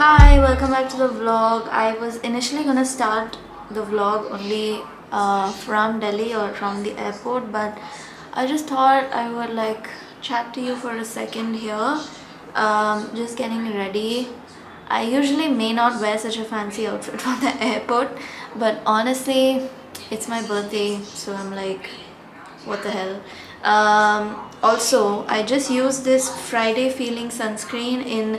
Hi, welcome back to the vlog. I was initially gonna start the vlog only from Delhi or from the airport, but I just thought I would like chat to you for a second here. Just getting ready. I usually may not wear such a fancy outfit for the airport, but honestly it's my birthday, so I'm like, what the hell. Also, I just used this Friday Feeling sunscreen in,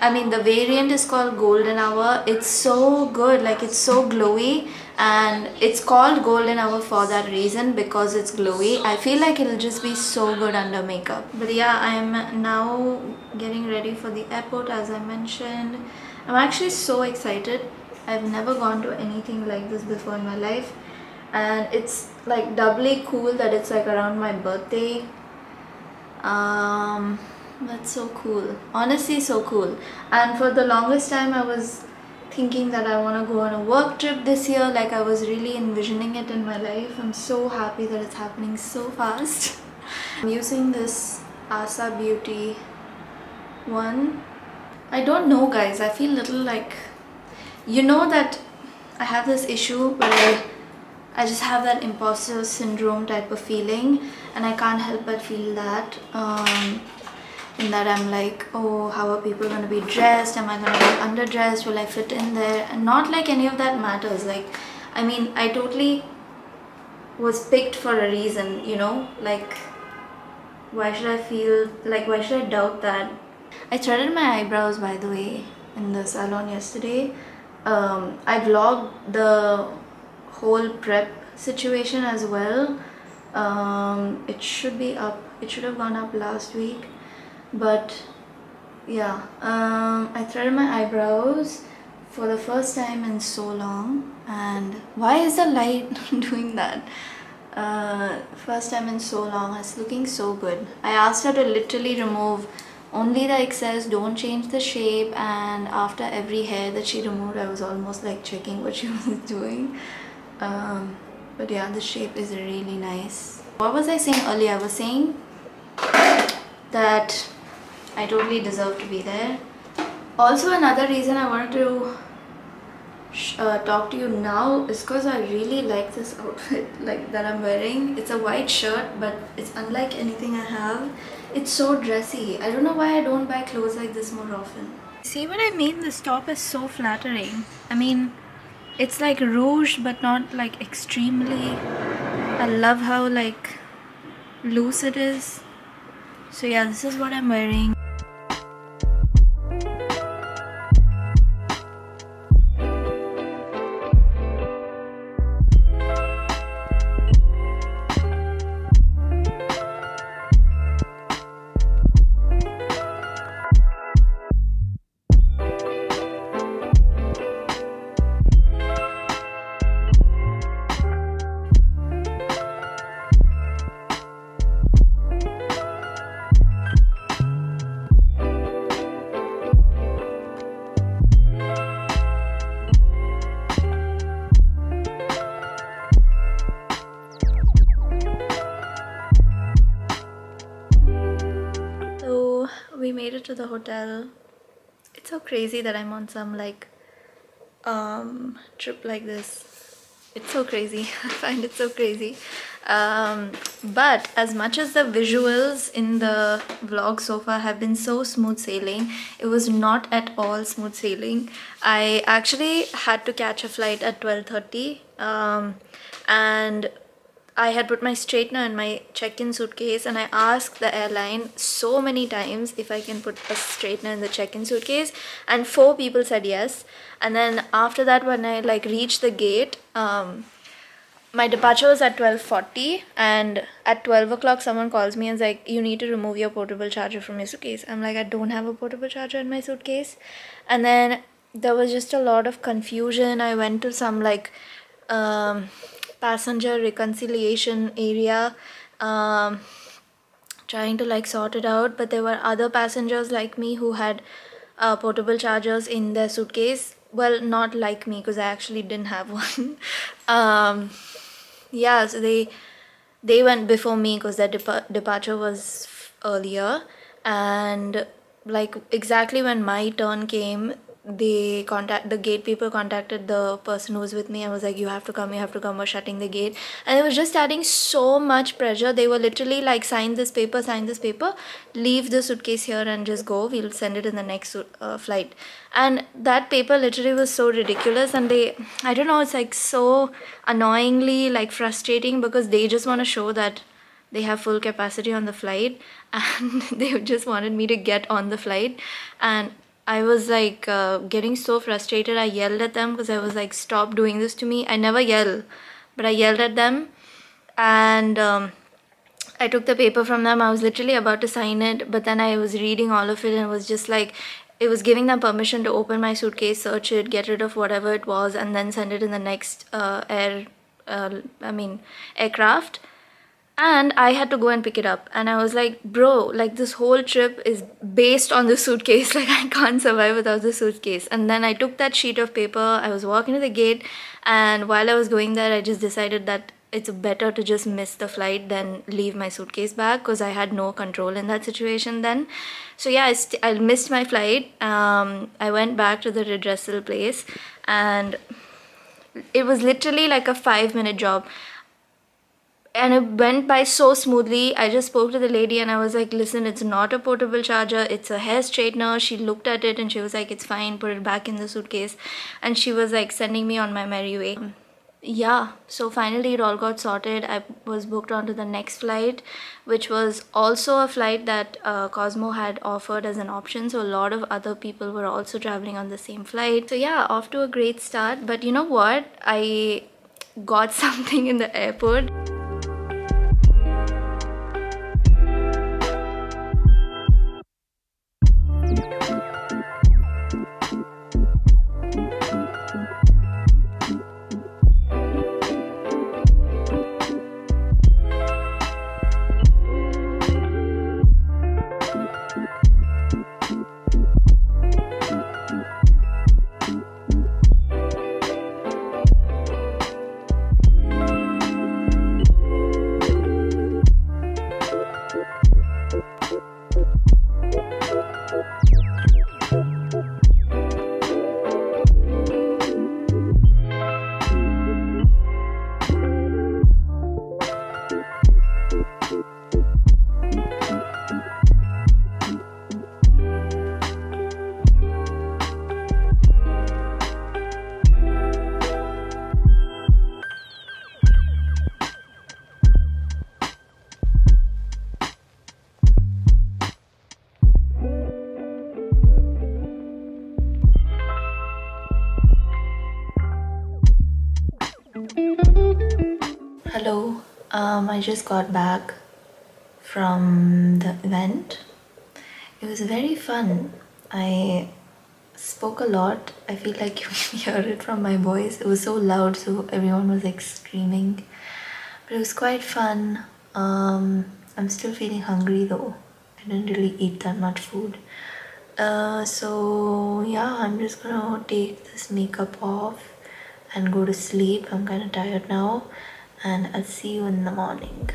I mean, the variant is called Golden Hour. It's so good, like it's so glowy, and it's called Golden Hour for that reason, because it's glowy. I feel like it'll just be so good under makeup. But yeah, I'm now getting ready for the airport, as I mentioned. I'm actually so excited. I've never gone to anything like this before in my life, and it's like doubly cool that it's like around my birthday. That's so cool, honestly so cool. And for the longest time I was thinking that I want to go on a work trip this year. Like, I was really envisioning it in my life. I'm so happy that it's happening so fast. I'm using this Asa Beauty one. I don't know, guys, I feel little like, you know that I have this issue where I just have that imposter syndrome type of feeling, and I can't help but feel that in that I'm like, oh, how are people going to be dressed? Am I going to be underdressed? Will I fit in there? And not like any of that matters. Like, I mean, I totally was picked for a reason, you know? Like, why should I feel, like, why should I doubt that? I threaded my eyebrows, by the way, in the salon yesterday. I vlogged the whole prep situation as well. It should be up. It should have gone up last week. But yeah, I threaded my eyebrows for the first time in so long. And why is the light doing that? First time in so long, it's looking so good. I asked her to literally remove only the excess, don't change the shape, and after every hair that she removed, I was almost like checking what she was doing. But yeah, the shape is really nice. What was I saying earlier? I was saying that I totally deserve to be there. Also, another reason I wanted to talk to you now is because I really like this outfit, like, that I'm wearing. It's a white shirt, but it's unlike anything I have. It's so dressy. I don't know why I don't buy clothes like this more often. See what I mean? This top is so flattering. I mean, it's like rouge, but not like extremely. I love how like loose it is. So yeah, this is what I'm wearing. We made it to the hotel. It's so crazy that I'm on some like trip like this. It's so crazy. I find it so crazy. But as much as the visuals in the vlog so far have been so smooth sailing, it was not at all smooth sailing. I actually had to catch a flight at 12:30, and I had put my straightener in my check-in suitcase, and I asked the airline so many times if I can put a straightener in the check-in suitcase, and 4 people said yes. And then after that, when I like reached the gate, my departure was at 12:40, and at 12 o'clock someone calls me and is like, you need to remove your portable charger from your suitcase. I'm like, I don't have a portable charger in my suitcase. And then there was just a lot of confusion. I went to some like passenger reconciliation area, trying to like sort it out, but there were other passengers like me who had portable chargers in their suitcase. Well, not like me, because I actually didn't have one. Yeah, so they went before me because their departure was earlier, and like exactly when my turn came, the gate people contacted the person who was with me and was like, you have to come, we're shutting the gate. And it was just adding so much pressure. They were literally like, sign this paper, leave the suitcase here and just go, we'll send it in the next flight. And that paper literally was so ridiculous, and they, I don't know, it's like so annoyingly like frustrating, because they just want to show that they have full capacity on the flight, and they just wanted me to get on the flight. And I was like getting so frustrated. I yelled at them because I was like, stop doing this to me. I never yell, but I yelled at them, and I took the paper from them. I was literally about to sign it, but then I was reading all of it, and it was just like, it was giving them permission to open my suitcase, search it, get rid of whatever it was, and then send it in the next aircraft. And I had to go and pick it up, and I was like, bro, like this whole trip is based on the suitcase, like I can't survive without the suitcase. And then I took that sheet of paper, I was walking to the gate, and while I was going there, I just decided that it's better to just miss the flight than leave my suitcase back, because I had no control in that situation then. So yeah, I missed my flight. I went back to the redressal place, and it was literally like a 5-minute job. And it went by so smoothly. I just spoke to the lady and I was like, listen, it's not a portable charger, it's a hair straightener. She looked at it and she was like, it's fine, put it back in the suitcase. And she was like sending me on my merry way. Yeah, so finally it all got sorted. I was booked onto the next flight, which was also a flight that Cosmo had offered as an option, so a lot of other people were also traveling on the same flight. So yeah, off to a great start. But you know what? I got something in the airport. Hello, I just got back from the event. It was very fun. I spoke a lot. I feel like you can hear it from my voice. It was so loud, so everyone was like screaming. But it was quite fun. I'm still feeling hungry though. I didn't really eat that much food. So yeah, I'm just gonna take this makeup off and go to sleep. I'm kind of tired now. And I'll see you in the morning.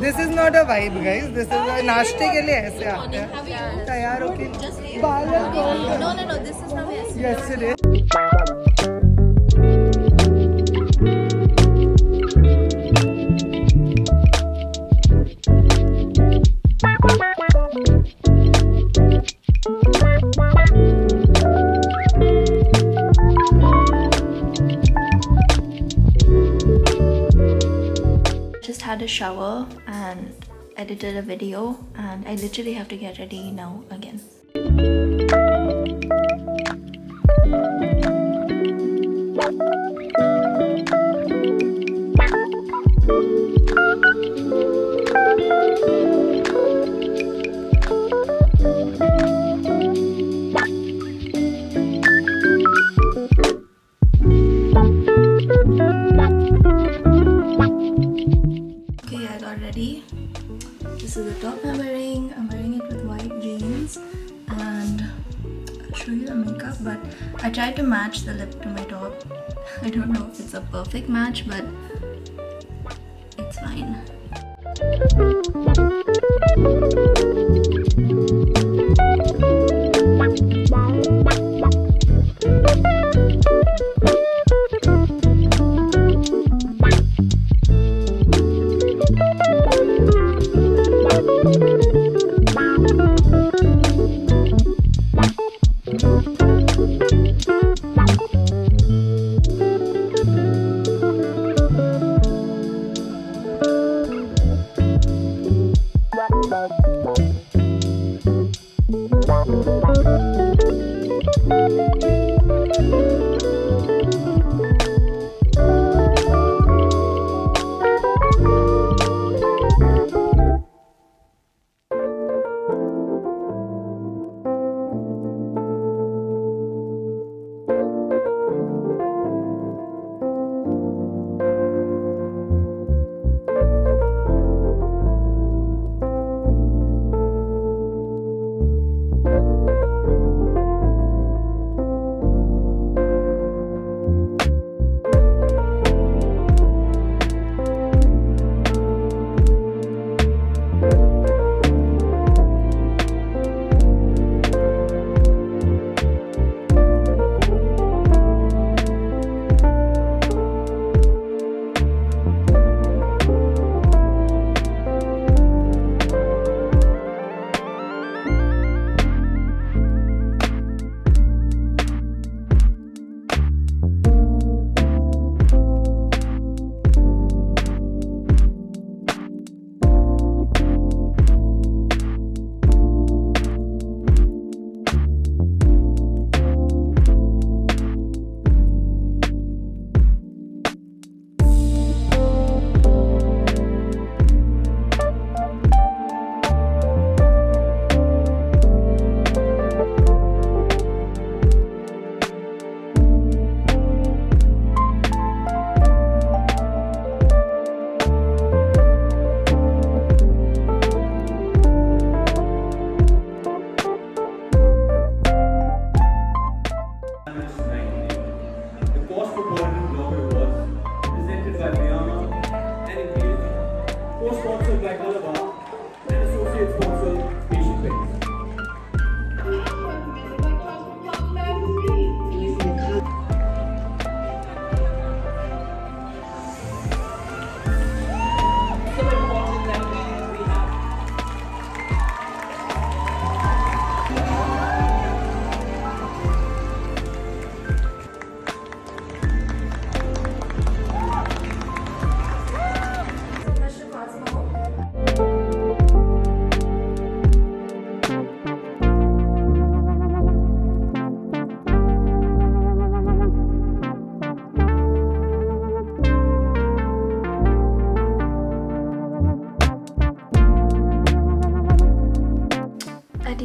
This is not a vibe, guys. This is a nashte ke liye aise aate hain. Taiyar ho ke. No. This is from yesterday. had a shower and edited a video, and I literally have to get ready now again. Okay, I got ready. This is the top I'm wearing. I'm wearing it with white jeans, and I'll show you the makeup, but I tried to match the lip to my top. I don't know if it's a perfect match, but it's fine.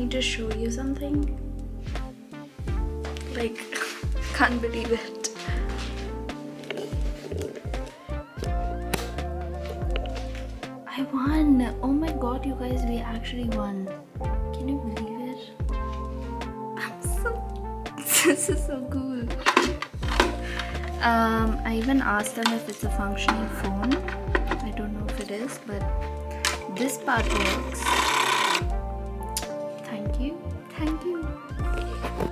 To show you something, like, can't believe it. I won! Oh my god, you guys, we actually won. Can you believe it? I'm so this is so cool. I even asked them if it's a functioning phone. I don't know if it is, but this part works. Thank you.